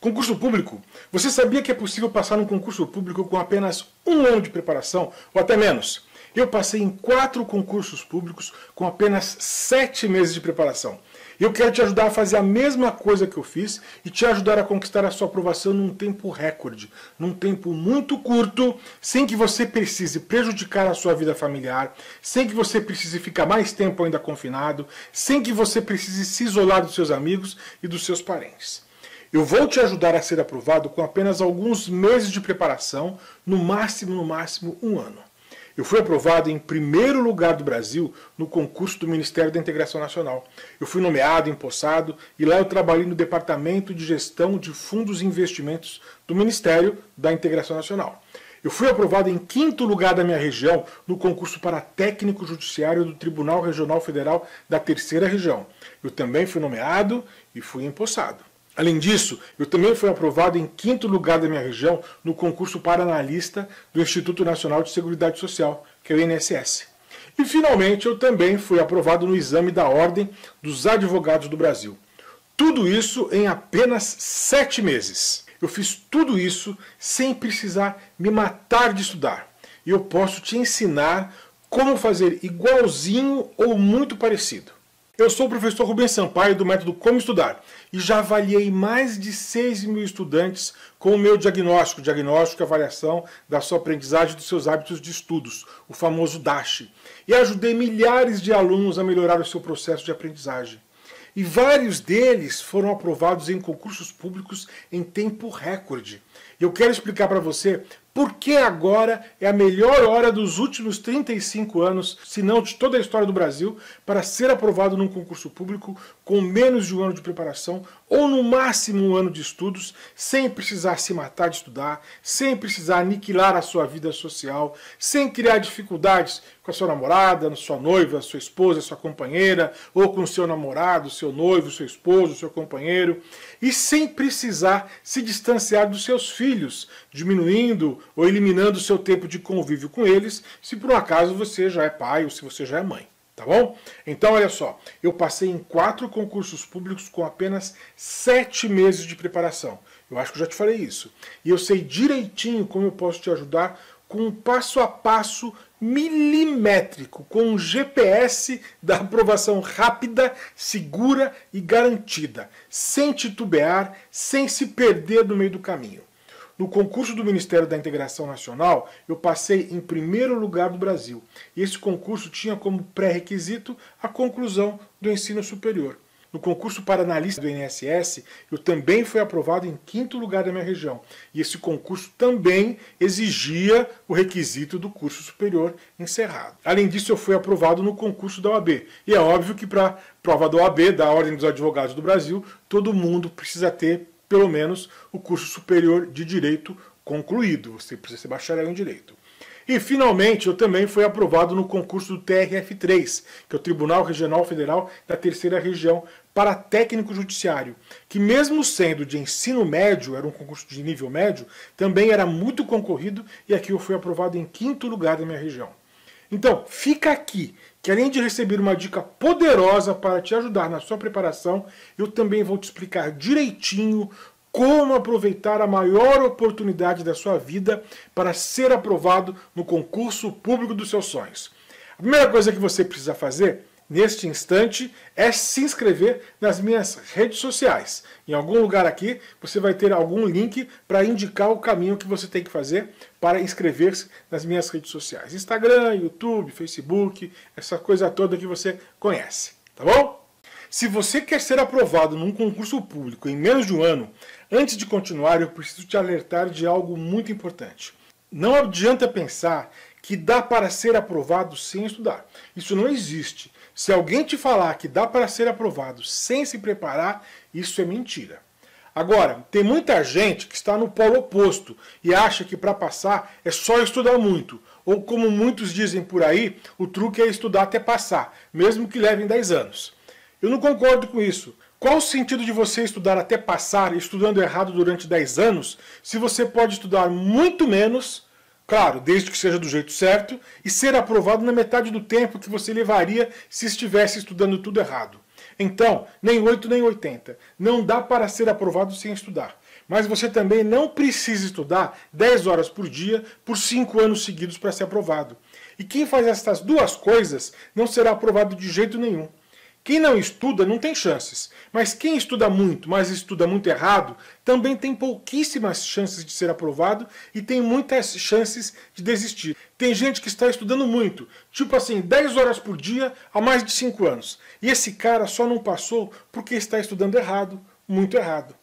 Concurso público. Você sabia que é possível passar num concurso público com apenas um ano de preparação, ou até menos? Eu passei em 4 concursos públicos com apenas 7 meses de preparação. Eu quero te ajudar a fazer a mesma coisa que eu fiz e te ajudar a conquistar a sua aprovação num tempo recorde, num tempo muito curto, sem que você precise prejudicar a sua vida familiar, sem que você precise ficar mais tempo ainda confinado, sem que você precise se isolar dos seus amigos e dos seus parentes. Eu vou te ajudar a ser aprovado com apenas alguns meses de preparação, no máximo um ano. Eu fui aprovado em primeiro lugar do Brasil no concurso do Ministério da Integração Nacional. Eu fui nomeado, empossado, e lá eu trabalhei no Departamento de Gestão de Fundos e Investimentos do Ministério da Integração Nacional. Eu fui aprovado em 5º lugar da minha região no concurso para técnico judiciário do Tribunal Regional Federal da Terceira Região. Eu também fui nomeado e fui empossado. Além disso, eu também fui aprovado em 5º lugar da minha região no concurso para analista do Instituto Nacional de Seguridade Social, que é o INSS. E, finalmente, eu também fui aprovado no exame da Ordem dos Advogados do Brasil. Tudo isso em apenas 7 meses. Eu fiz tudo isso sem precisar me matar de estudar. E eu posso te ensinar como fazer igualzinho ou muito parecido. Eu sou o professor Rubens Sampaio, do método Como Estudar, e já avaliei mais de 6.000 estudantes com o meu diagnóstico e avaliação da sua aprendizagem e dos seus hábitos de estudos, o famoso DASH, e ajudei milhares de alunos a melhorar o seu processo de aprendizagem. E vários deles foram aprovados em concursos públicos em tempo recorde. E eu quero explicar para você por que agora é a melhor hora dos últimos 35 anos, se não de toda a história do Brasil, para ser aprovado num concurso público com menos de um ano de preparação ou no máximo um ano de estudos, sem precisar se matar de estudar, sem precisar aniquilar a sua vida social, sem criar dificuldades com a sua namorada, sua noiva, sua esposa, sua companheira, ou com o seu namorado, seu noivo, seu esposo, seu companheiro, e sem precisar se distanciar dos seus filhos, diminuindo ou eliminando o seu tempo de convívio com eles, se por um acaso você já é pai ou se você já é mãe, tá bom? Então, olha só, eu passei em 4 concursos públicos com apenas 7 meses de preparação. Eu acho que eu já te falei isso. E eu sei direitinho como eu posso te ajudar com um passo a passo milimétrico, com um GPS da aprovação rápida, segura e garantida, sem titubear, sem se perder no meio do caminho. No concurso do Ministério da Integração Nacional, eu passei em primeiro lugar do Brasil. E esse concurso tinha como pré-requisito a conclusão do ensino superior. No concurso para analista do INSS, eu também fui aprovado em 5º lugar da minha região. E esse concurso também exigia o requisito do curso superior encerrado. Além disso, eu fui aprovado no concurso da OAB. E é óbvio que para a prova da OAB, da Ordem dos Advogados do Brasil, todo mundo precisa ter pelo menos o curso superior de Direito concluído. Você precisa ser bacharel em Direito. E, finalmente, eu também fui aprovado no concurso do TRF3, que é o Tribunal Regional Federal da Terceira Região, para técnico judiciário, que mesmo sendo de ensino médio, era um concurso de nível médio, também era muito concorrido, e aqui eu fui aprovado em 5º lugar da minha região. Então, fica aqui, que além de receber uma dica poderosa para te ajudar na sua preparação, eu também vou te explicar direitinho como aproveitar a maior oportunidade da sua vida para ser aprovado no concurso público dos seus sonhos. A primeira coisa que você precisa fazer, neste instante, é se inscrever nas minhas redes sociais. Em algum lugar aqui, você vai ter algum link para indicar o caminho que você tem que fazer para inscrever-se nas minhas redes sociais. Instagram, YouTube, Facebook, essa coisa toda que você conhece, tá bom? Se você quer ser aprovado num concurso público em menos de um ano, antes de continuar, eu preciso te alertar de algo muito importante. Não adianta pensar que dá para ser aprovado sem estudar. Isso não existe. Se alguém te falar que dá para ser aprovado sem se preparar, isso é mentira. Agora, tem muita gente que está no polo oposto e acha que para passar é só estudar muito. Ou, como muitos dizem por aí, o truque é estudar até passar, mesmo que levem 10 anos. Eu não concordo com isso. Qual o sentido de você estudar até passar, estudando errado durante 10 anos, se você pode estudar muito menos, claro, desde que seja do jeito certo, e ser aprovado na metade do tempo que você levaria se estivesse estudando tudo errado? Então, nem 8 nem 80. Não dá para ser aprovado sem estudar. Mas você também não precisa estudar 10 horas por dia por 5 anos seguidos para ser aprovado. E quem faz essas duas coisas não será aprovado de jeito nenhum. Quem não estuda não tem chances, mas quem estuda muito, mas estuda muito errado, também tem pouquíssimas chances de ser aprovado e tem muitas chances de desistir. Tem gente que está estudando muito, tipo assim, 10 horas por dia há mais de 5 anos. E esse cara só não passou porque está estudando errado, muito errado.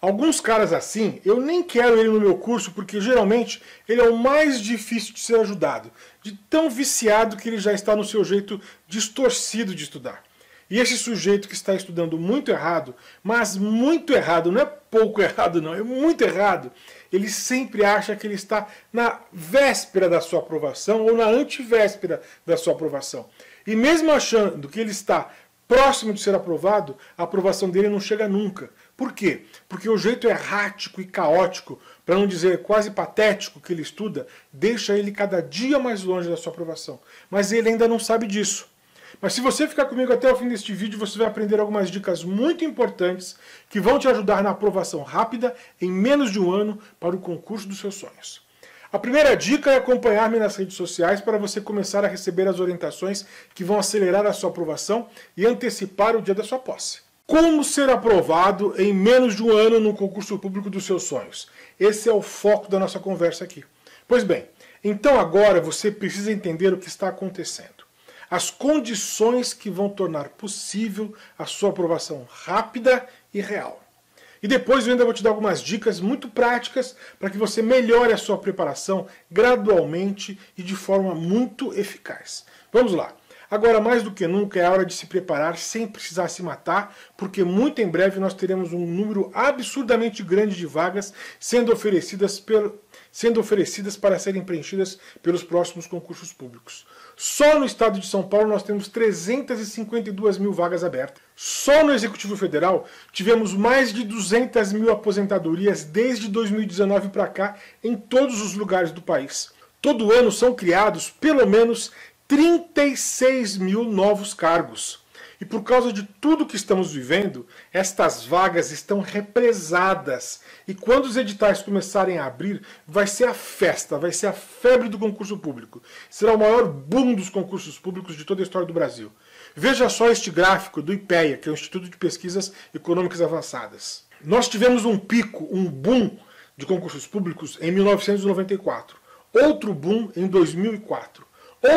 Alguns caras assim, eu nem quero ele no meu curso porque geralmente ele é o mais difícil de ser ajudado, de tão viciado que ele já está no seu jeito distorcido de estudar. E esse sujeito que está estudando muito errado, mas muito errado, não é pouco errado não, é muito errado, ele sempre acha que ele está na véspera da sua aprovação ou na antivéspera da sua aprovação. E mesmo achando que ele está próximo de ser aprovado, a aprovação dele não chega nunca. Por quê? Porque o jeito errático e caótico, para não dizer quase patético, que ele estuda, deixa ele cada dia mais longe da sua aprovação. Mas ele ainda não sabe disso. Mas se você ficar comigo até o fim deste vídeo, você vai aprender algumas dicas muito importantes que vão te ajudar na aprovação rápida, em menos de um ano, para o concurso dos seus sonhos. A primeira dica é acompanhar-me nas redes sociais para você começar a receber as orientações que vão acelerar a sua aprovação e antecipar o dia da sua posse. Como ser aprovado em menos de um ano no concurso público dos seus sonhos? Esse é o foco da nossa conversa aqui. Pois bem, então agora você precisa entender o que está acontecendo. As condições que vão tornar possível a sua aprovação rápida e real. E depois eu ainda vou te dar algumas dicas muito práticas para que você melhore a sua preparação gradualmente e de forma muito eficaz. Vamos lá. Agora, mais do que nunca, é a hora de se preparar sem precisar se matar, porque muito em breve nós teremos um número absurdamente grande de vagas sendo oferecidas para serem preenchidas pelos próximos concursos públicos. Só no estado de São Paulo nós temos 352 mil vagas abertas. Só no Executivo Federal tivemos mais de 200 mil aposentadorias desde 2019 para cá em todos os lugares do país. Todo ano são criados pelo menos 36 mil novos cargos. E por causa de tudo que estamos vivendo, estas vagas estão represadas. E quando os editais começarem a abrir, vai ser a festa, vai ser a febre do concurso público. Será o maior boom dos concursos públicos de toda a história do Brasil. Veja só este gráfico do IPEA, que é o Instituto de Pesquisas Econômicas Avançadas. Nós tivemos um pico, um boom de concursos públicos em 1994. Outro boom em 2004.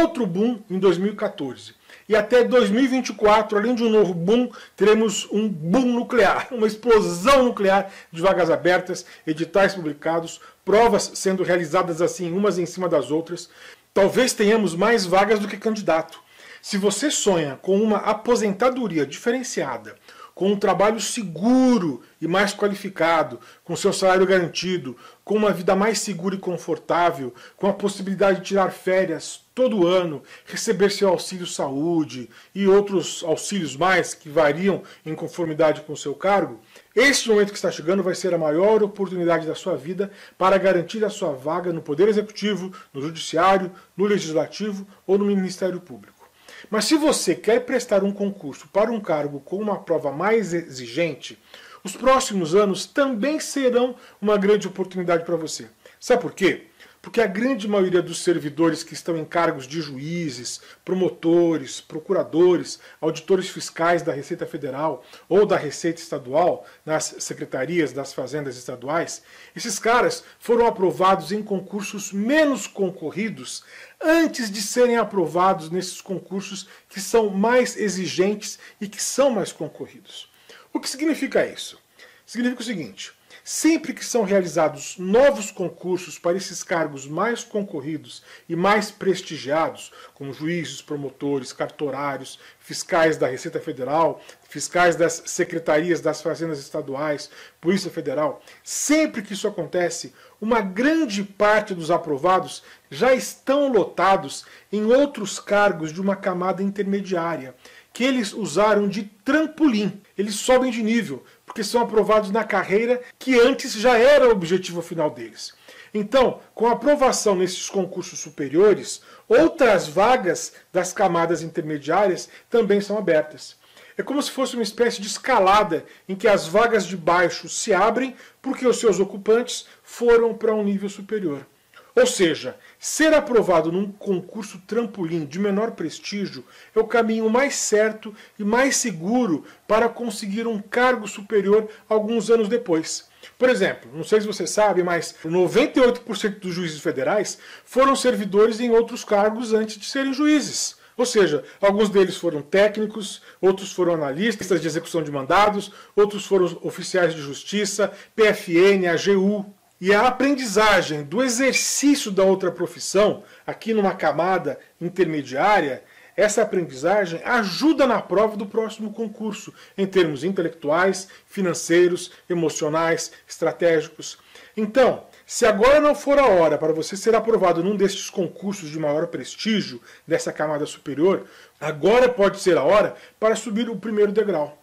Outro boom em 2014. E até 2024, além de um novo boom, teremos um boom nuclear, uma explosão nuclear de vagas abertas, editais publicados, provas sendo realizadas assim, umas em cima das outras. Talvez tenhamos mais vagas do que candidato. Se você sonha com uma aposentadoria diferenciada, com um trabalho seguro e mais qualificado, com seu salário garantido, com uma vida mais segura e confortável, com a possibilidade de tirar férias todo ano, receber seu auxílio saúde e outros auxílios mais que variam em conformidade com o seu cargo, este momento que está chegando vai ser a maior oportunidade da sua vida para garantir a sua vaga no Poder Executivo, no Judiciário, no Legislativo ou no Ministério Público. Mas se você quer prestar um concurso para um cargo com uma prova mais exigente, os próximos anos também serão uma grande oportunidade para você. Sabe por quê? Porque a grande maioria dos servidores que estão em cargos de juízes, promotores, procuradores, auditores fiscais da Receita Federal ou da Receita Estadual, nas secretarias das fazendas estaduais, esses caras foram aprovados em concursos menos concorridos antes de serem aprovados nesses concursos que são mais exigentes e que são mais concorridos. O que significa isso? Significa o seguinte: sempre que são realizados novos concursos para esses cargos mais concorridos e mais prestigiados, como juízes, promotores, cartorários, fiscais da Receita Federal, fiscais das secretarias das fazendas estaduais, Polícia Federal, sempre que isso acontece, uma grande parte dos aprovados já estão lotados em outros cargos de uma camada intermediária, que eles usaram de trampolim. Eles sobem de nível, porque são aprovados na carreira que antes já era o objetivo final deles. Então, com a aprovação nesses concursos superiores, outras vagas das camadas intermediárias também são abertas. É como se fosse uma espécie de escalada em que as vagas de baixo se abrem porque os seus ocupantes foram para um nível superior. Ou seja, ser aprovado num concurso trampolim de menor prestígio é o caminho mais certo e mais seguro para conseguir um cargo superior alguns anos depois. Por exemplo, não sei se você sabe, mas 98% dos juízes federais foram servidores em outros cargos antes de serem juízes. Ou seja, alguns deles foram técnicos, outros foram analistas de execução de mandados, outros foram oficiais de justiça, PFN, AGU. E a aprendizagem do exercício da outra profissão, aqui numa camada intermediária, essa aprendizagem ajuda na prova do próximo concurso, em termos intelectuais, financeiros, emocionais, estratégicos. Então, se agora não for a hora para você ser aprovado num destes concursos de maior prestígio, dessa camada superior, agora pode ser a hora para subir o primeiro degrau.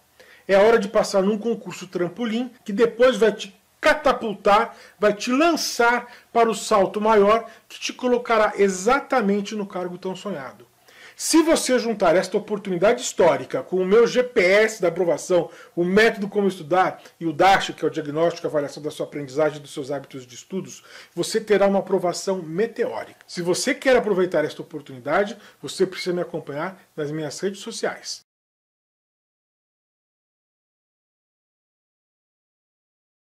É a hora de passar num concurso trampolim, que depois vai te catapultar, vai te lançar para o salto maior, que te colocará exatamente no cargo tão sonhado. Se você juntar esta oportunidade histórica com o meu GPS da aprovação, o método Como Estudar e o DASH, que é o diagnóstico e avaliação da sua aprendizagem e dos seus hábitos de estudos, você terá uma aprovação meteórica. Se você quer aproveitar esta oportunidade, você precisa me acompanhar nas minhas redes sociais.